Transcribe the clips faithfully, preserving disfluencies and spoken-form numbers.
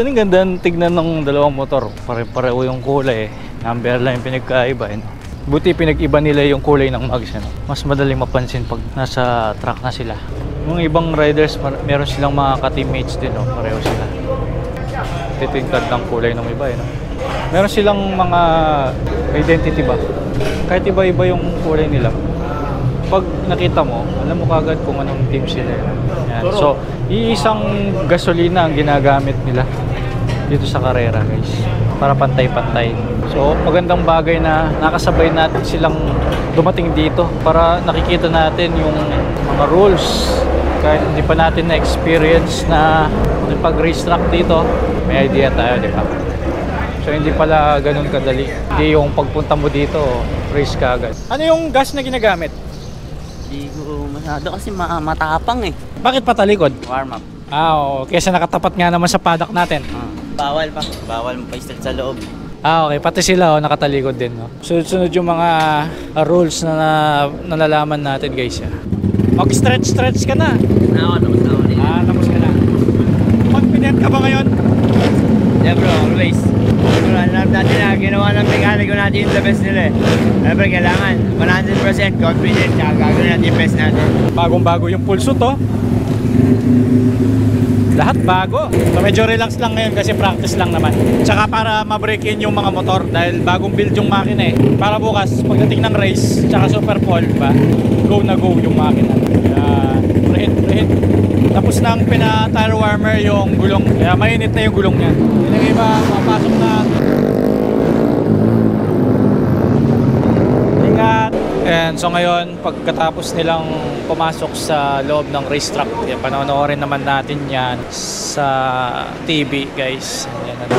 yun, ang ganda tignan ng dalawang motor. Pare-pareho yung kulay eh. Number lang yung pinagkaiba eh. Buti pinag-iba nila yung kulay ng mags eh. Mas madaling mapansin pag nasa track na sila. Yung ibang riders, meron silang mga ka-teammates din oh. Pareho sila. Ito yung taglang kulay ng iba eh. Meron silang mga identity ba? Kahit iba-iba yung kulay nila. Pag nakita mo, alam mo kagad kung anong team sila. Yan. So, iisang gasolina ang ginagamit nila dito sa karera guys. Para pantay-pantay. So, magandang bagay na nakasabay natin silang dumating dito para nakikita natin yung mga rules. Kahit hindi pa natin na-experience na pag-race track dito, may idea tayo, di ba? So, hindi pala ganun kadali. Hindi yung pagpunta mo dito, race ka agad. Ano yung gas na ginagamit? Hindi ko masyado kasi ma matapang eh. Bakit patalikod? Warm up. Ah, oo. Kesa nakatapat nga naman sa paddock natin. Ah, bawal pa. Bawal mo pa i-start sa loob. Ah, okay. Pati sila oh, nakatalikod din. No? Sunod-sunod yung mga uh, rules na, na nalalaman natin guys. Yeah. Okay, stretch-stretch ka na. Oo, tapos na ulit. Ah, tapos ka na. Confident ka ba ngayon? Yeah bro, always. Alam natin na ginawa ng mechanico natin yung the best nila eh. Siyempre kailangan one hundred percent confident na gagawin natin yung best natin. Bagong bago yung pulso to. Lahat bago. So medyo relax lang ngayon kasi practice lang naman. Tsaka para ma-break in yung mga motor dahil bagong build yung makina eh. Para bukas pagdating ng race tsaka super pole ba, go na go yung makina. Kaya preheat, preheat. Tapos na ang pina-tire warmer yung gulong. Kaya mainit na yung gulong niya. Yun ang iba, mapasok na. Ingat! And so ngayon, pagkatapos nilang pumasok sa loob ng racetrack, panoorin naman natin yan sa T V guys. Yan na yan,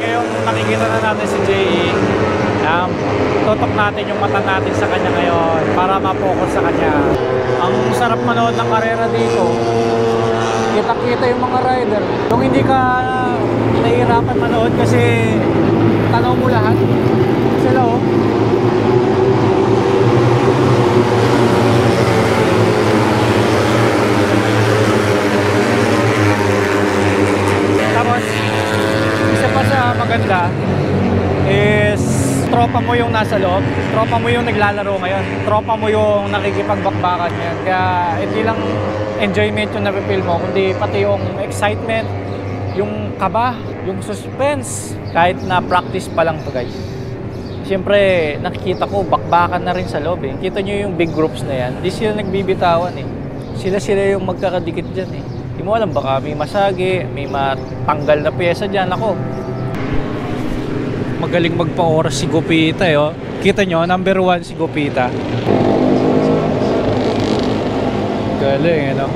ngayon nakikita na natin si Jay Nam. Tutok natin yung mata natin sa kanya ngayon para ma-focus sa kanya. Ang sarap manood ng karera dito. Kita-kita yung mga rider. Kung hindi ka nahihirapan manood kasi tanaw mo lahat. Sila oh. Tapos, isa pa sa maganda is tropa mo yung nasa loob, tropa mo yung naglalaro ngayon, tropa mo yung nakikipagbakbakan ngayon. Kaya hindi lang enjoyment yung napipil mo, kundi pati yung excitement, yung kaba, yung suspense. Kahit na practice pa lang to guys. Siyempre, nakikita ko, bakbakan na rin sa loob eh. Kita nyo yung big groups na yan, hindi sila nagbibitawan eh. Sila-sila yung magkakadikit dyan eh. Hindi mo alam, baka may masagi, may matanggal na pyesa dyan. Ako, magaling magpa-oras si Gopita eh, oh. Kita nyo, number one si Gopita. Galing, ano?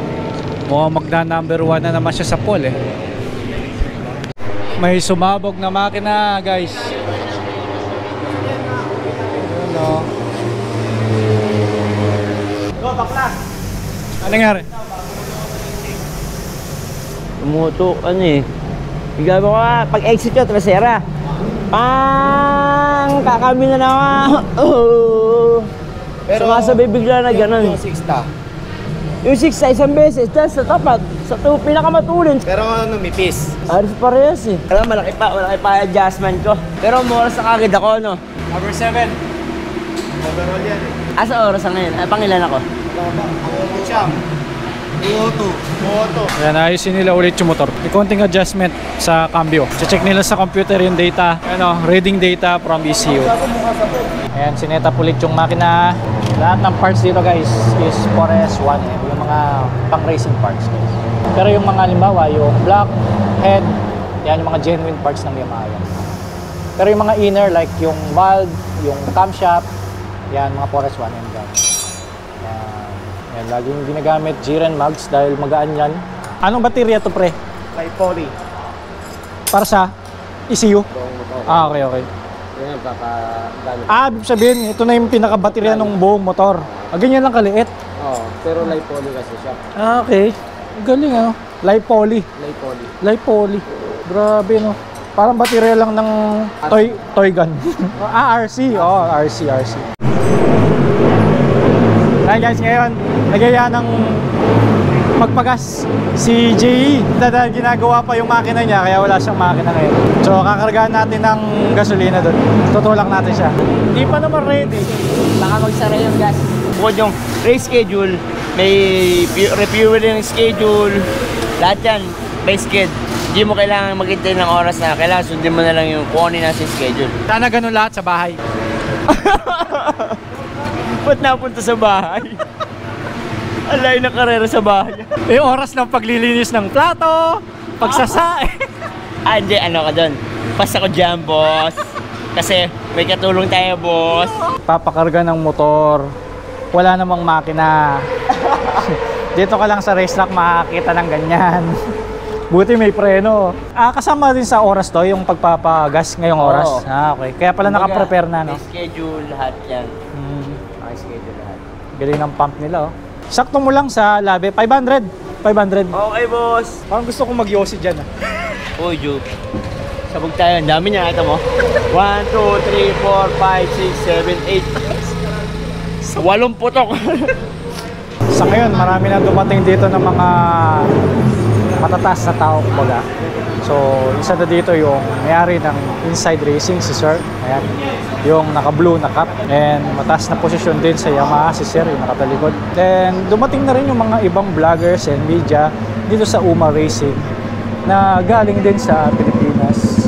Mukhang magna-number one na naman siya sa pole eh. May sumabog na makina, guys. Ano? Go, bakla! Anong nangyari? Tumutok, ano eh. Higa mo ka, pag-exit yun, trasera. Pang! Kakami na naman! Oh. Pero sumasabay bigla na gano'n. Yung sixta? Yung sixta isang beses, dyan sa tapat. Sa pinakamatulin. Pero numipis. Aris parehas eh. Alam, malaki pa, malaki pa adjustment ko. Pero umoras na kagad ako, no? Number seven. Overall yan eh. Ah, sa oras na ngayon? Ay, pangilan ako? Ako siyam. two oh two. Ayan, ayusin nila ulit yung motor. May konting adjustment sa cambio. Check nila sa computer yung data, ano, reading data from E C U. Ayan, sinetap ulit yung makina. Lahat ng parts dito guys is four S one E. Yung mga pang-racing parts guys. Pero yung mga halimbawa, yung block, head, yan yung mga genuine parts ng Yamaha. Pero yung mga inner like yung valve, yung camshaft, yan mga four S one E guys. Yan, laging ginagamit Jiren mags dahil magaan yan. Anong baterya to pre? Li-poly. Para sa E C U? Ah, okay, okay. Yan, papa-gamit. Ah, sabihin, ito na yung pinaka-baterya ng buong motor. Ah, ganyan lang kaliit? Oo, oh, pero Li-poly kasi siya. Ah, okay. Galing ano? Li-poly. Li-poly. Li-poly. Grabe no. Parang baterya lang ng toy, toy gun. Ah, R C. Oh, R C, R C. Ayan guys, ngayon nagaya ng magpagas si Jay dahil ginagawa pa yung makina niya, kaya wala siyang makina ngayon. So kakargaan natin ng gasolina doon, tutulak natin siya. Hindi pa naman ready, baka magsara yung gas. Bukod yung race schedule, may refueling schedule, lahat yan may skid. Hindi mo kailangan maghintay ng oras na, kailangan sundin mo na lang yung kunin na si schedule. Sana ganun lahat sa bahay. Ba't napunta sa bahay? Alay na karera sa bahay. Eh, oras ng paglilinis ng plato, pagsasae. Ah, hindi, ano ka doon? Pasa ko dyan, boss. Kasi may katulong tayo, boss. Papakarga ng motor. Wala namang makina. Dito ka lang sa racetrack makakita ng ganyan. Buti may preno. Ah, kasama din sa oras to, yung pagpapagas ngayong oh. oras. Ah, okay. Kaya pala naka-prepare na, no? May schedule lahat yan. Hmm. May schedule lahat. Galing ng pump nila, oh. Sakto mo lang sa labi. five hundred. five hundred. Okay, boss. Parang gusto kong mag-yosi dyan, ah. Uy, Juke. Sabog tayo. Ang dami niya. Ito mo. one, two, three, four, five, six, seven, eight. Walong putok. Sa ngayon, marami na dumating dito ng mga matatas na tao, kumbaga. So, isa na dito yung mayari ng Inside Racing, si Sir. Ayan. Yung naka-blue na cap. And mataas na posisyon din sa Yamaha, si Sir, yung nakatalikod. Then, dumating na rin yung mga ibang vloggers and media dito sa U M A Racing na galing din sa Pilipinas.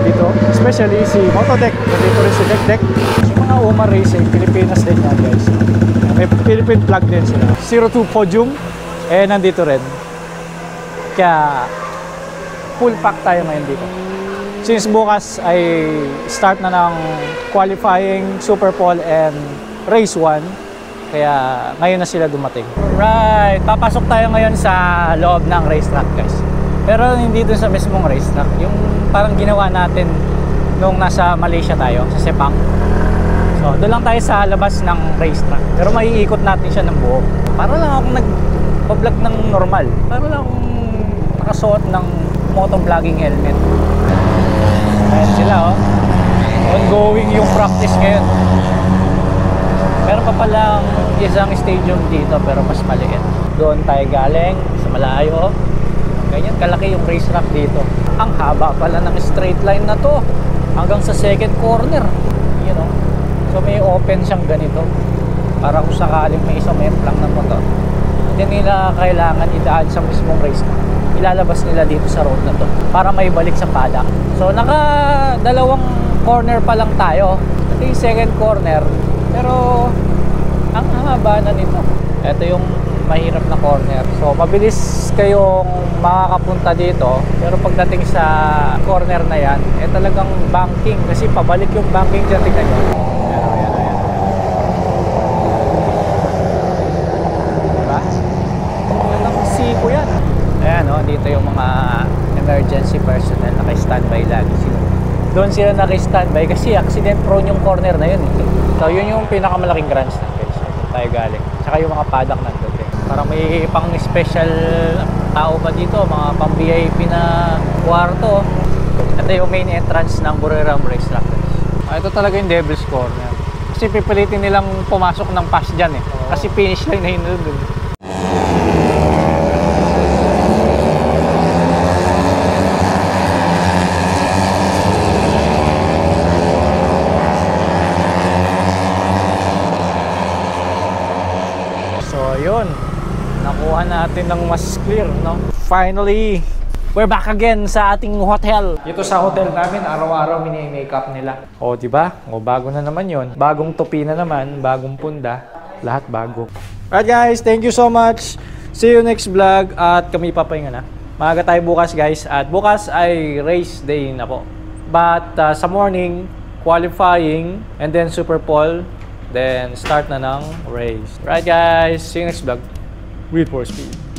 Dito, especially si Mototech. Dito rin si Dek-Dek. Yung mga U M A Racing, Pilipinas din yan, guys. May Philippine flag din sila. zero two Podium, eh, nandito rin. Kaya full pack tayo ngayon dito. Since bukas ay start na ng qualifying, Super Pole and Race one. Kaya ngayon na sila dumating. Alright, papasok tayo ngayon sa loob ng racetrack, guys. Pero hindi dun sa mismong racetrack. Yung parang ginawa natin nung nasa Malaysia tayo, sa Sepang. So doon lang tayo sa labas ng racetrack. Pero maiikot natin siya ng buo. Para lang akong nag-vlog ng normal. Para lang akong nakasuot ng motovlogging helmet. Ayan sila, oh. Ongoing yung practice ngayon. Meron pa palang isang stadium dito pero mas maliit. Doon tayo galing sa malayo. Ganyan kalaki yung racetrack dito. Ang haba pala ng straight line na to hanggang sa second corner, you know. So may open siyang ganito para kung sakaling may isang may plank na motor, hindi nila kailangan idaan sa mismong racetrack. Ilalabas nila dito sa road na to para may balik sa paddock. So naka dalawang corner pa lang tayo. Ito yung second corner. Pero ang haba na nito. Ito yung mahirap na corner. So mabilis kayong makakapunta dito. Pero pagdating sa corner na yan, eh talagang banking. Kasi pabalik yung banking dyan. Tingnan nyo. Ayan, ayan, ayan. Diba? Ang siko yan. Ayan, oh, dito yung mga emergency personnel naka-standby lagi sila. Doon sila naka-standby kasi accident prone yung corner na yun. So yun yung pinakamalaking grants na guys. Doon tayo galing. Tsaka yung mga paddock nandun din. Parang may pang special tao pa dito, mga pang V I P na kwarto. Ito yung main entrance ng Buriram racetrack. Ito talaga yung Devil's Corner. Kasi pipilitin nilang pumasok ng pass dyan eh. Kasi finish line na yun doon. Natin ng mas clear, no? Finally, we're back again sa ating hotel. Ito sa hotel namin, araw-araw mini-makeup nila. O, diba? O, bago na naman yon. Bagong tupi na naman, bagong punda. Lahat bago. Alright guys, thank you so much. See you next vlog at kami papahinga na. Maaga tayo bukas guys at bukas ay race day na po. But uh, sa morning, qualifying and then Super Pole, then start na ng race. Alright guys, see you next vlog. Reed for Speed.